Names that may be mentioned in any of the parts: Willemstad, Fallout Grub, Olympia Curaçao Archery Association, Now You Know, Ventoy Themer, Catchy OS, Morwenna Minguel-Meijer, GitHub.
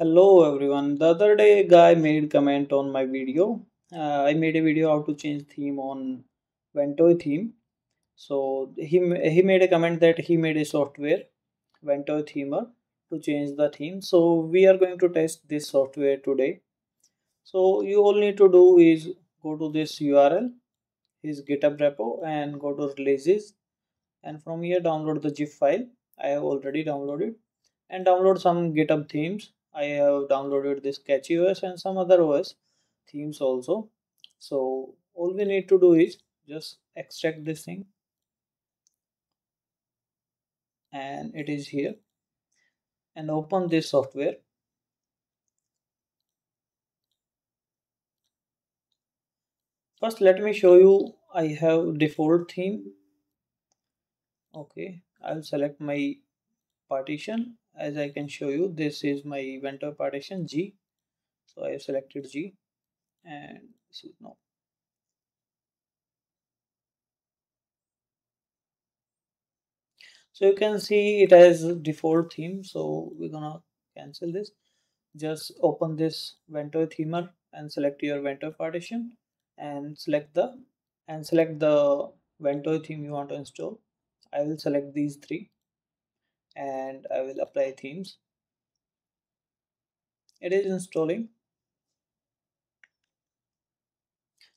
Hello everyone. The other day a guy made comment on my video. I made a video how to change theme on Ventoy theme. So he made a comment that he made a software Ventoy Themer to change the theme. So we are going to test this software today. So you all need to do is go to this URL, his GitHub repo, and go to releases, and from here download the GIF file. I have already downloaded, and download some GitHub themes. I have downloaded this Catchy OS and some other OS themes also. So all we need to do is just extract this thing, and it is here, and open this software. First let me show you, I have default theme. Okay, I'll select my partition. As I can show you, this is my Ventoy partition G. So I have selected G, and this is no. So you can see it has default theme. So we're gonna cancel this. Just open this Ventoy Themer and select your Ventoy partition and select the Ventoy theme you want to install. I will select these three, and I will apply themes. It is installing.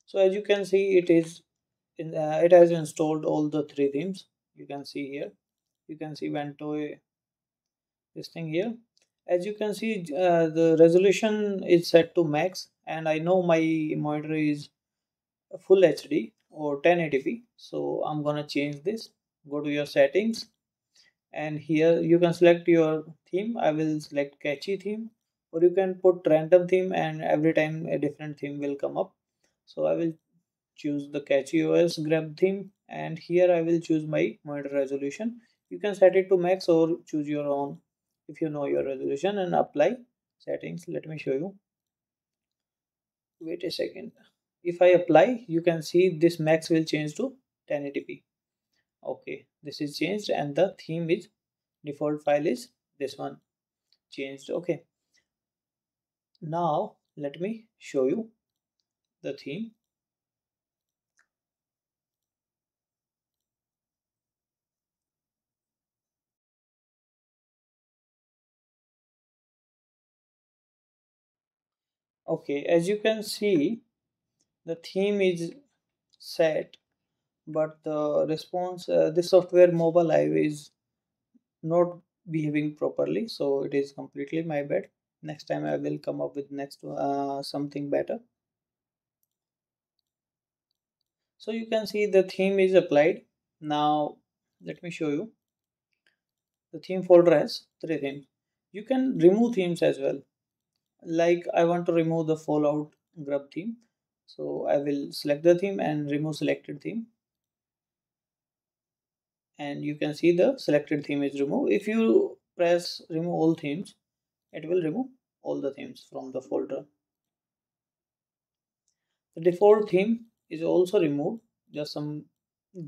So as you can see, it has installed all the three themes. You can see here. You can see Ventoy, this thing here. As you can see, the resolution is set to max, and I know my monitor is full HD or 1080p. So I'm gonna change this. Go to your settings, and here you can select your theme. I will select Catchy theme, or you can put random theme, and every time a different theme will come up. So I will choose the Catchy OS Grub theme, and here I will choose my monitor resolution. You can set it to max or choose your own if you know your resolution, and apply settings. Let me show you. Wait a second. If I apply, you can see this max will change to 1080p. Okay, this is changed, and the theme is default file is this one changed. Okay, now let me show you the theme. Okay, as you can see, the theme is set, but the response, this software mobile live is not behaving properly, so it is completely my bad. Next time I will come up with next something better. So you can see the theme is applied. Now let me show you. The theme folder has three themes. You can remove themes as well. Like I want to remove the Fallout Grub theme, so I will select the theme and remove selected theme. And you can see the selected theme is removed. If you press remove all themes, it will remove all the themes from the folder. The default theme is also removed. Just some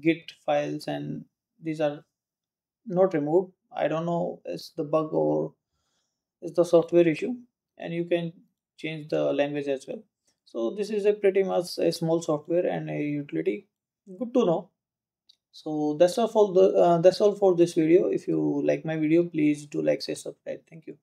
git files, and these are not removed. I don't know, it's the bug or it's the software issue, and you can change the language as well. So this is a pretty much a small software and a utility. Good to know. So that's all for this video. If you like my video, please do like, share, subscribe. Thank you.